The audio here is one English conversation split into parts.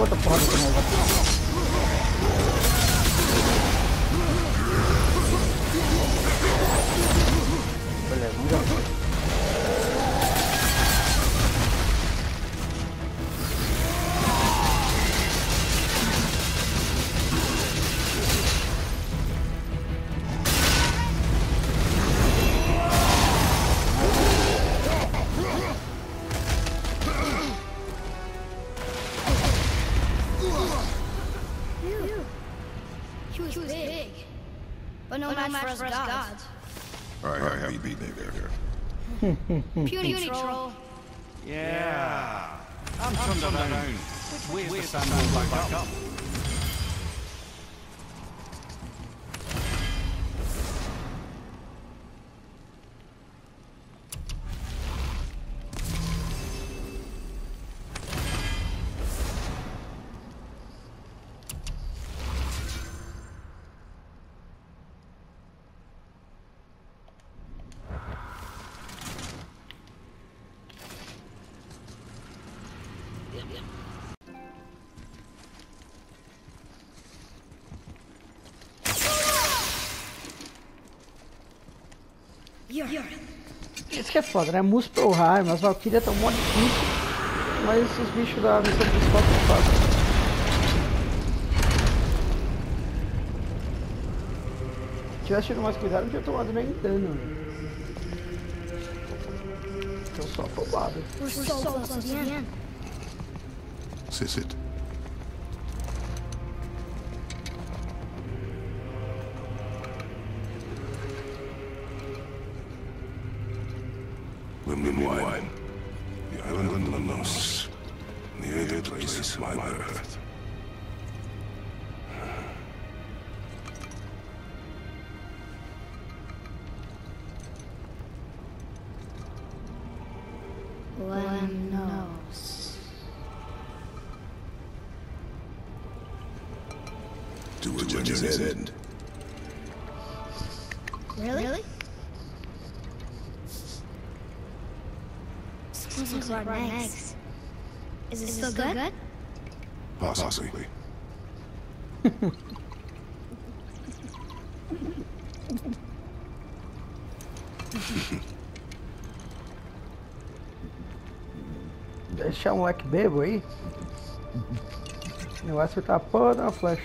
Quanta porra que não vai. Beleza, vamos lá. Gods. I have beaten it there. Puny troll. Yeah. I'm from the moon. Which way is the sun back up? Isso que é foda, né? Muspelheim, as Valkyrias estão mó difícil, mas esses bichos da missão principal estão fáceis. Se tivesse tido mais cuidado, eu tinha tomado meio dano. Estou só afobado. Sit. Wine. The island of Lemnos, the hated place is my birth. Lemnos. To a judge's end. Really? Next. Is it still good? Possibly. Deixar um moleque bebo aí. Eu acho que tá porra da flecha.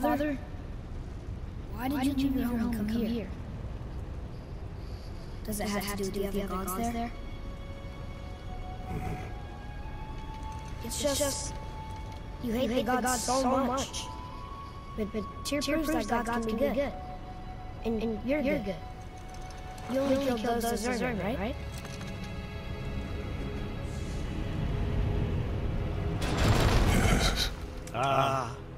Father, why did you leave your home and come here? Does it have to do with the other gods there? It's just... You hate the gods so much. But Tyr proves that gods can be good. And you're good. You only kill those that deserve it, right? Yes.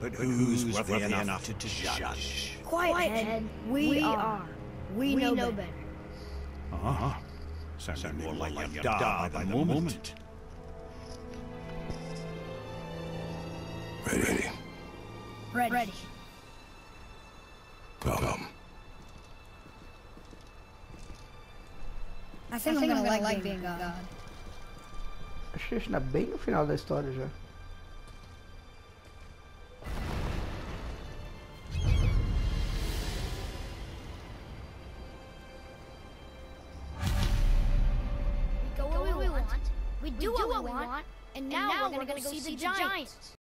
But who's worthy enough to judge? Quiet, Head. We are. We know better. Sounds more like you die by the moment. Ready. Come. I think I'm gonna like being God. Acho que está bem no final da história já. We do what we want, and now we're gonna go see the giants.